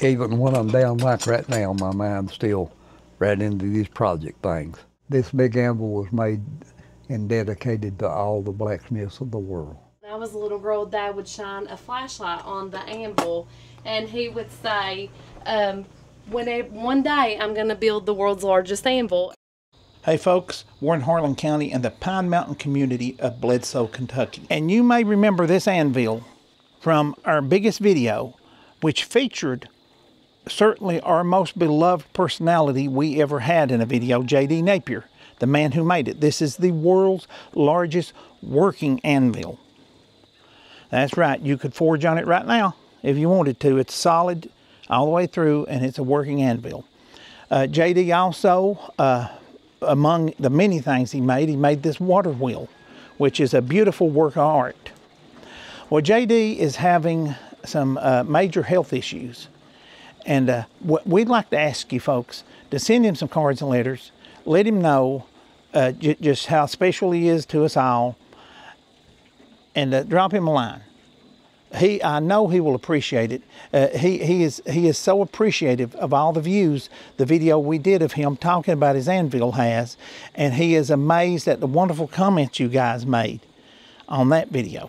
Even when I'm down like right now, my mind's still right into these project things. This big anvil was made and dedicated to all the blacksmiths of the world. When I was a little girl, Dad would shine a flashlight on the anvil, and he would say, one day I'm going to build the world's largest anvil. Hey folks, we're in Harlan County in the Pine Mountain community of Bledsoe, Kentucky. And you may remember this anvil from our biggest video, which featured certainly our most beloved personality we ever had in a video, JD Napier, the man who made it. This is the world's largest working anvil. That's right, you could forge on it right now if you wanted to. It's solid all the way through, and it's a working anvil. JD also, among the many things he made this water wheel, which is a beautiful work of art. Well, JD is having some major health issues. And we'd like to ask you folks to send him some cards and letters, let him know just how special he is to us all, and drop him a line. I know he will appreciate it. He is so appreciative of all the views the video we did of him talking about his anvil has, and he is amazed at the wonderful comments you guys made on that video.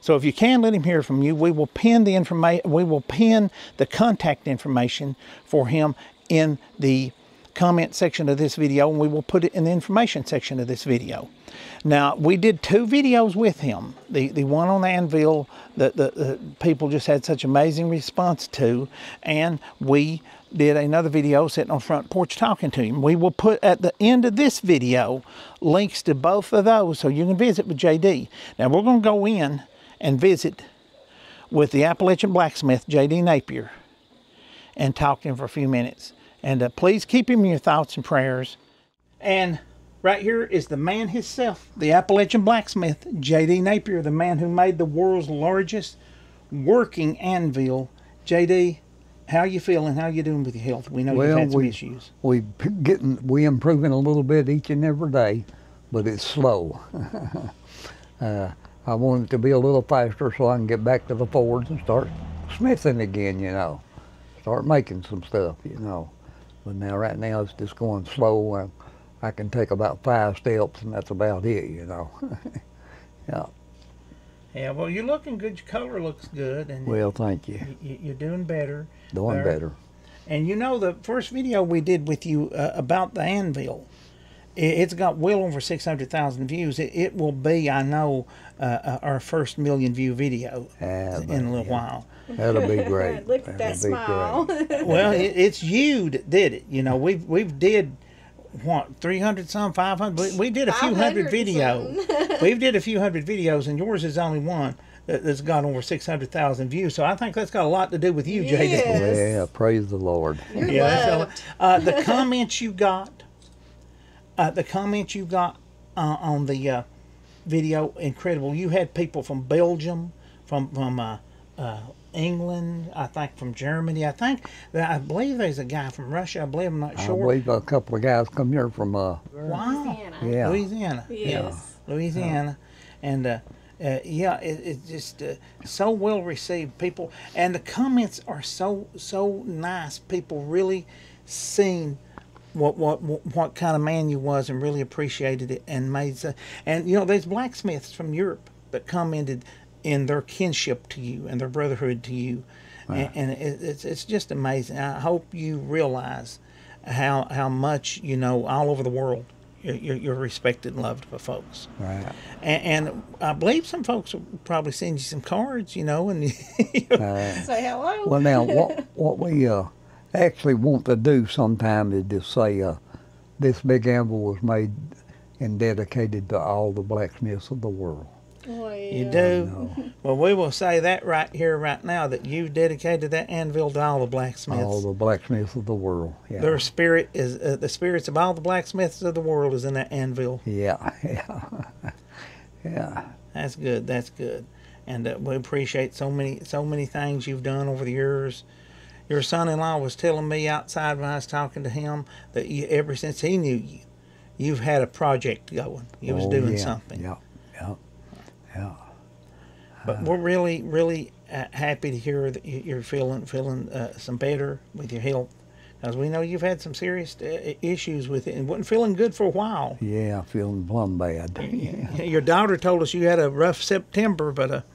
So if you can, let him hear from you. We will pin the information. We will pin the contact information for him in the comment section of this video, and we will put it in the information section of this video. Now, we did two videos with him. The one on the anvil that the people just had such amazing response to, and we did another video sitting on the front porch talking to him. We will put at the end of this video links to both of those so you can visit with JD. Now, we're going to go in and visit with the Appalachian blacksmith, JD Napier, and talk to him for a few minutes. And please keep him in your thoughts and prayers. And right here is the man himself, the Appalachian blacksmith, JD Napier, the man who made the world's largest working anvil. JD, how are you feeling? How are you doing with your health? We know you've had some issues. We're improving a little bit each and every day, but it's slow. I want it to be a little faster so I can get back to the forge and start smithing again, you know. Start making some stuff, you know. But now, right now, it's just going slow. I can take about 5 steps, and that's about it, you know. Yeah. Yeah, well, you're looking good. Your color looks good. And well, thank you. You're doing better. Doing better. And you know, the first video we did with you about the anvil, it's got well over 600,000 views. It will be, I know, our first million-view video in a little while. That'll be great. Look at that smile. Well, it's you that did it. You know, we've did, what, 300-some, 500? We did a few hundred videos. We've did a few hundred videos, and yours is only one that's got over 600,000 views. So I think that's got a lot to do with you, JD. Yes. Yeah, praise the Lord. You're loved. So, the comments you got, on the video, incredible. You had people from Belgium, from England, I think from Germany. I believe there's a guy from Russia. I'm not sure. I believe a couple of guys come here from Louisiana. Yeah. Louisiana. Yes. Yeah. Louisiana. And yeah, it's just so well received, people. And the comments are so nice. People really seen what kind of man you was, and really appreciated it, and made and you know, there's blacksmiths from Europe that commented in their kinship to you and their brotherhood to you. Wow. And it's just amazing. I hope you realize how much, you know, all over the world you're respected and loved by folks. Right. And I believe some folks will probably send you some cards, you know, and say hello. Well, now what we actually want to do sometime is just say this big anvil was made and dedicated to all the blacksmiths of the world. Oh, yeah. You do? Well, we will say that right here, right now, that you dedicated that anvil to all the blacksmiths. All the blacksmiths of the world. Yeah. Their spirit is, the spirits of all the blacksmiths of the world is in that anvil. Yeah, yeah, yeah. That's good, that's good. And we appreciate so many things you've done over the years. Your son-in-law was telling me outside when I was talking to him that you, ever since he knew you, you've had a project going. You was doing something. Yeah, yeah, yeah. But we're really, really happy to hear that you're feeling some better with your health, because we know you've had some serious issues with it and wasn't feeling good for a while. Yeah, feeling plumb bad. Yeah. Your daughter told us you had a rough September, but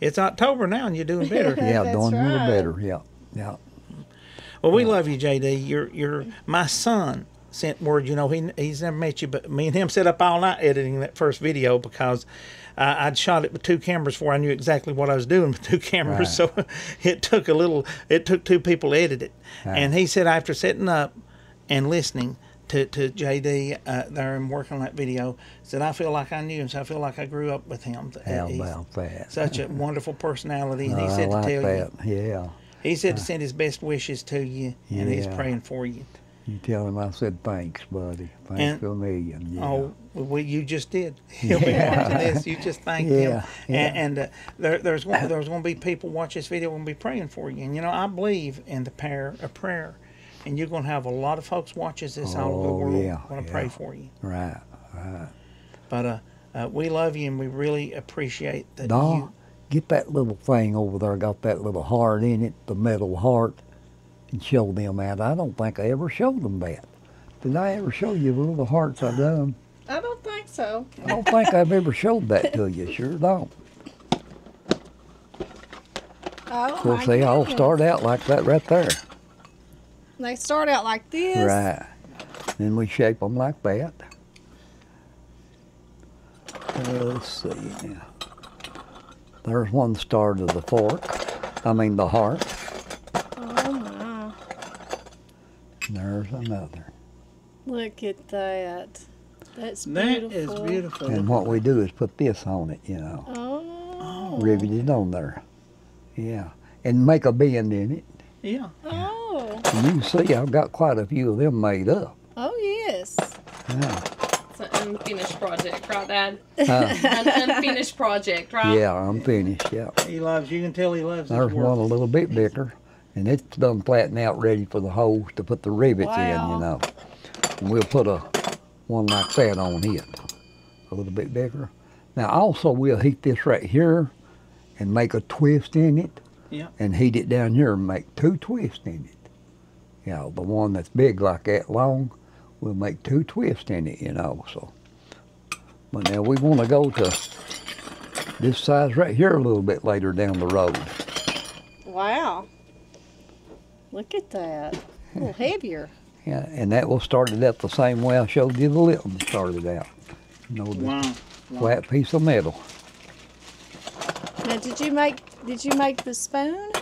it's October now and you're doing better. Yeah, doing a little better. Yeah, yeah. Well, we love you, JD. You're my son. Sent word, he's never met you, but me and him sat up all night editing that first video, because I'd shot it with two cameras before I knew exactly what I was doing with two cameras. Right. So it took two people to edit it. Right. And he said after sitting up and listening to JD there and working on that video, said, I feel like I knew him, so I feel like I grew up with him. How about that? Such a wonderful personality, and he said like to tell you. Yeah. He said to send his best wishes to you, and he's praying for you. You tell him I said thanks, buddy. Thanks for a million. Yeah. Oh, well, you just did. He'll be watching this. You just thank him. Yeah. And there's going to be people watch this video and be praying for you. And I believe in the power of prayer. And you're going to have a lot of folks watches this all over the world. Going to pray for you. Right, right. But we love you, and we really appreciate that. Don, get that little thing over there. Got that little heart in it, the metal heart. And show them that. I don't think I ever showed them that. Did I ever show you the little hearts I've done? I don't think so. I don't think I've ever showed that to you. Sure don't. Oh, of course, they all start out like that right there. They start out like this. Right. Then we shape them like that. Let's see now. There's one start of the heart. There's another. Look at that. That's beautiful. That is beautiful. And what we do is put this on it, Oh. Rivet it on there. Yeah. And make a bend in it. Yeah. Oh. And you can see I've got quite a few of them made up. Oh, yes. Yeah. It's an unfinished project, right, Dad? An unfinished project, right? Yeah, unfinished, yeah. He loves, you can tell he loves this work. There's one a little bit bigger. And it's done flattened out, ready for the holes to put the rivets in, And we'll put one like that on it, a little bit bigger. Now, also, we'll heat this right here and make a twist in it, and heat it down here and make two twists in it. The one that's big like that long, we'll make two twists in it, So, but now we want to go to this size right here a little bit later down the road. Wow. Look at that. A little heavier. Yeah, and that will start it out the same way I showed you the little one started out. Flat piece of metal. Now, did you make the spoon?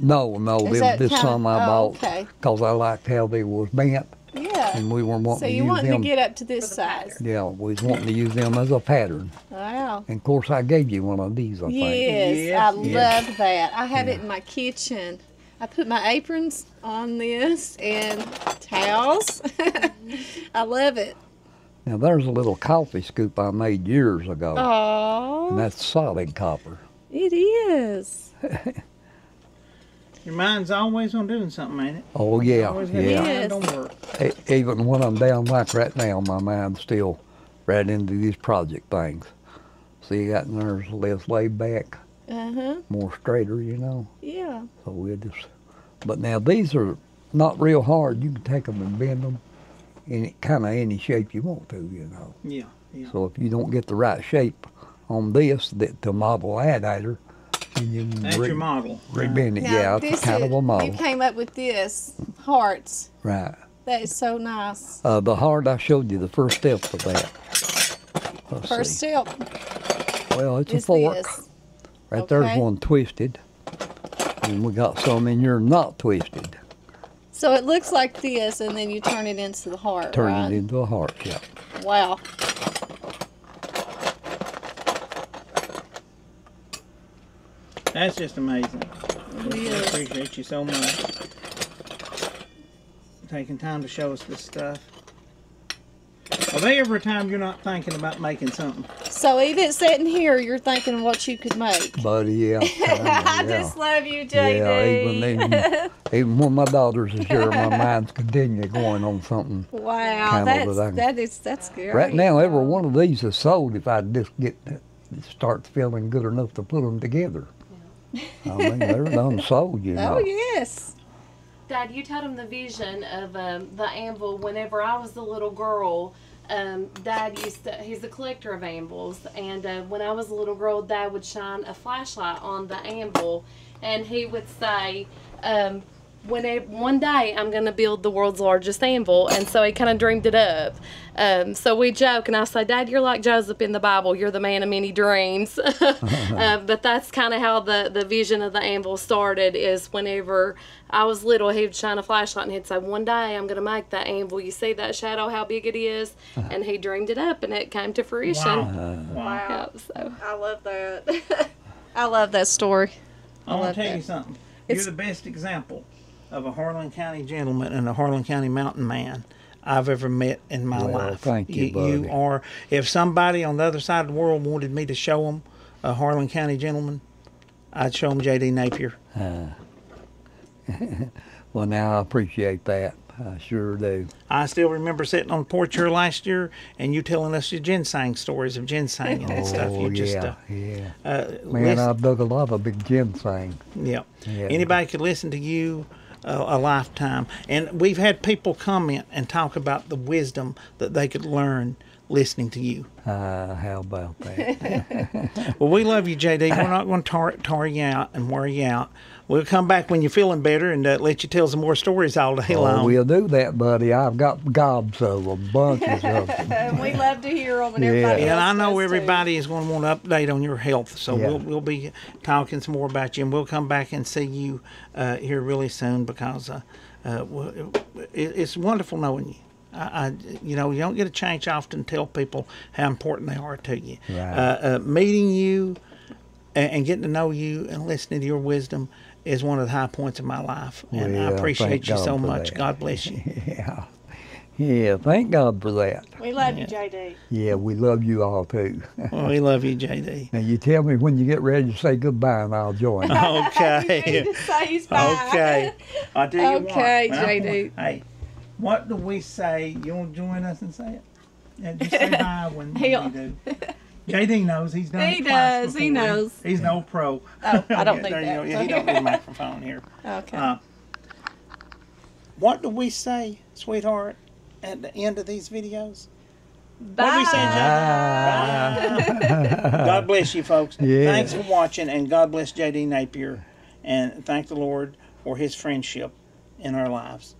No. This some I bought because I liked how they was bent. Yeah. And we were wanting to use them. So you wanted to get up to this size. Yeah, we was wanting to use them as a pattern. Wow. And, of course, I gave you one of these, I think. Yes, I love that. I have it in my kitchen. I put my aprons on this and towels. I love it. Now, there's a little coffee scoop I made years ago. Oh. And that's solid copper. It is. Your mind's always on doing something, ain't it? Oh, yeah. It don't work. Even when I'm down like right now, my mind's still right into these project things. See, there's less laid back, more straighter, Yeah. So we'll just, but now these are not real hard. You can take them and bend them in kind of any shape you want to, Yeah, yeah. So if you don't get the right shape on this, to model that either, that's your model. Rebend it, it's kind of a model. You came up with this, hearts. Right. That is so nice. The heart, I showed you the first step of that. Let's see. Well, it's a fork. There's one twisted. And we got some in here not twisted. So it looks like this, and then you turn it into the heart, Turn it into a heart, Wow. That's just amazing. I appreciate you so much. Taking time to show us this stuff. Are there ever a time you're not thinking about making something? So even sitting here, you're thinking what you could make. Buddy, I just love you, JD. Even when my daughters are here, my mind's continually going on something. Wow, that's good. Right now, every one of these is sold if I just get start feeling good enough to put them together. Yeah. I mean, they're done sold, you know. Oh, yes. Dad, you told him the vision of the anvil whenever I was a little girl. Dad used to, he's a collector of anvils, and when I was a little girl, Dad would shine a flashlight on the anvil, and he would say, one day I'm going to build the world's largest anvil. And so he kind of dreamed it up. So we joke, and I say, Dad, you're like Joseph in the Bible. You're the man of many dreams. But that's kind of how the vision of the anvil started, is whenever I was little, he would shine a flashlight, and he'd say, one day I'm going to make that anvil. You see that shadow, how big it is? And he dreamed it up, and it came to fruition. Wow. Wow. Yep, so. I love that. I love that story. I want to tell you something. You're the best example of a Harlan County gentleman and a Harlan County mountain man I've ever met in my life. Thank you, buddy. You are. If somebody on the other side of the world wanted me to show them a Harlan County gentleman, I'd show them JD Napier. Well, now I appreciate that. I sure do. I still remember sitting on the porch here last year and you telling us your ginseng stories of ginseng and stuff. You yeah. Man, I've dug a lot of big ginseng. Yeah. Anybody could listen to you a lifetime, and we've had people comment and talk about the wisdom that they could learn listening to you. How about that? Well, we love you, JD. We're not going to tar you out and wear you out. We'll come back when you're feeling better and let you tell some more stories all day long. We'll do that, buddy. I've got gobs of them, bunches of them. We love to hear them, and everybody else. And I know everybody is going to want to update on your health, so we'll be talking some more about you, and we'll come back and see you here really soon, because it's wonderful knowing you. You know, you don't get a chance often to tell people how important they are to you. Right. Meeting you and getting to know you and listening to your wisdom is one of the high points of my life. And I appreciate you so much. God bless you. Yeah. Yeah, thank God for that. We love you, JD. Yeah, we love you all, too. Well, we love you, JD. Now, you tell me when you get ready to say goodbye, and I'll join. Okay. Okay. I'll tell you what. JD. Hey. What do we say? You want to join us and say it? Yeah, just say hi when you do. JD knows. He's done it twice before. He knows. He's no pro. Oh, I don't think that. He don't need a microphone here. Okay. What do we say, sweetheart, at the end of these videos? Bye. What do we say, JD? Bye. God bless you, folks. Yeah. Thanks for watching, and God bless JD Napier, and thank the Lord for his friendship in our lives.